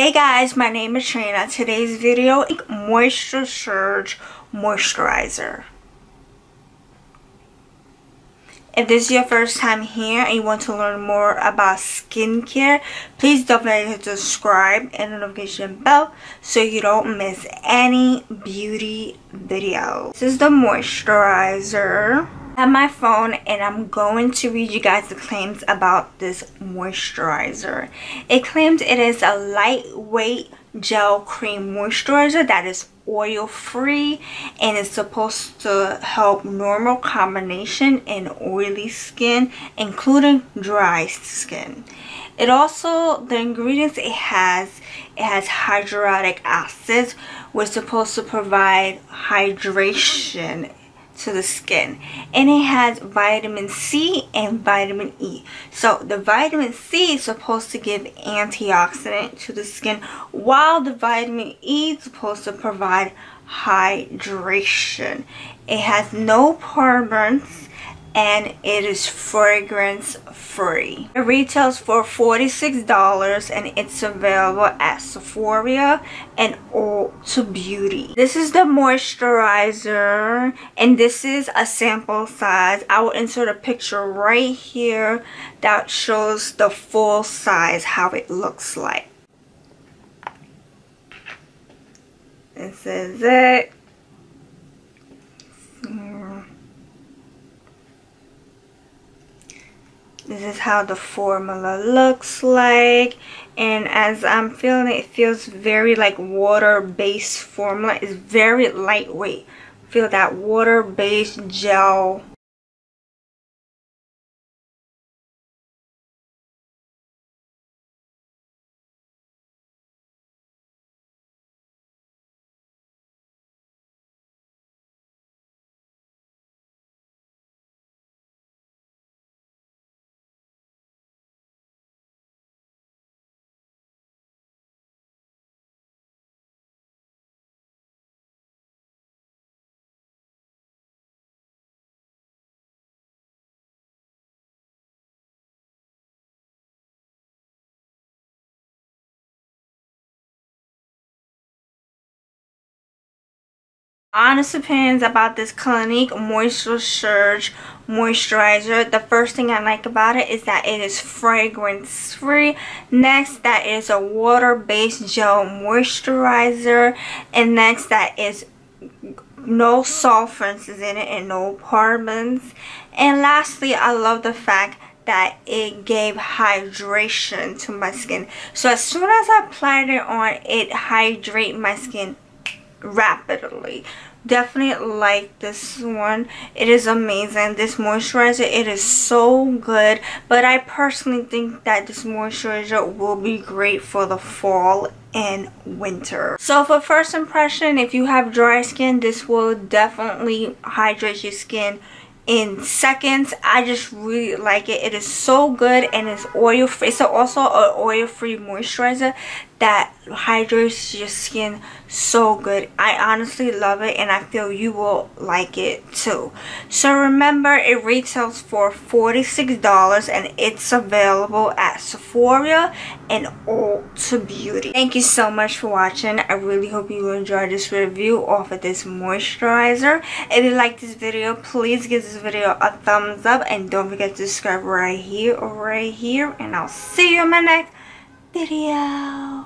Hey guys, my name is Trina. Today's video is Moisture Surge Moisturizer. If this is your first time here and you want to learn more about skincare, please definitely hit subscribe and notification bell so you don't miss any beauty videos. This is the moisturizer. I have my phone and I'm going to read you guys the claims about this moisturizer. It claims it is a lightweight gel cream moisturizer that is oil free and is supposed to help normal combination in oily skin, including dry skin. It also, the ingredients it has hyaluronic acid, which is supposed to provide hydration to the skin, and it has vitamin C and vitamin E. So the vitamin C is supposed to give antioxidant to the skin, while the vitamin E is supposed to provide hydration. It has no parabens and it is fragrance free. It retails for $46 and it's available at Sephora and Ulta Beauty. This is the moisturizer and this is a sample size. I will insert a picture right here that shows the full size, how it looks like. This is it. This is how the formula looks like, and as I'm feeling it, it feels very like water-based formula. It's very lightweight. Feel that water-based gel. Honest opinions about this Clinique Moisture Surge Moisturizer. The first thing I like about it is that it is fragrance free. Next, that is a water-based gel moisturizer. And next, that is no solvents in it and no parabens. And lastly, I love the fact that it gave hydration to my skin. So as soon as I applied it on, it hydrated my skin rapidly. Definitely like this one. It is amazing. This moisturizer, it is so good, but I personally think that this moisturizer will be great for the fall and winter. So for first impression, if you have dry skin, this will definitely hydrate your skin in seconds. I just really like it. It is so good and it's oil free. It's also an oil free moisturizer that hydrates your skin so good. I honestly love it and I feel you will like it too. So remember, it retails for $46 and it's available at Sephora and Ulta Beauty. Thank you so much for watching. I really hope you enjoyed this review off of this moisturizer. If you like this video, please give this video a thumbs up and don't forget to subscribe right here or right here, and I'll see you in my next video.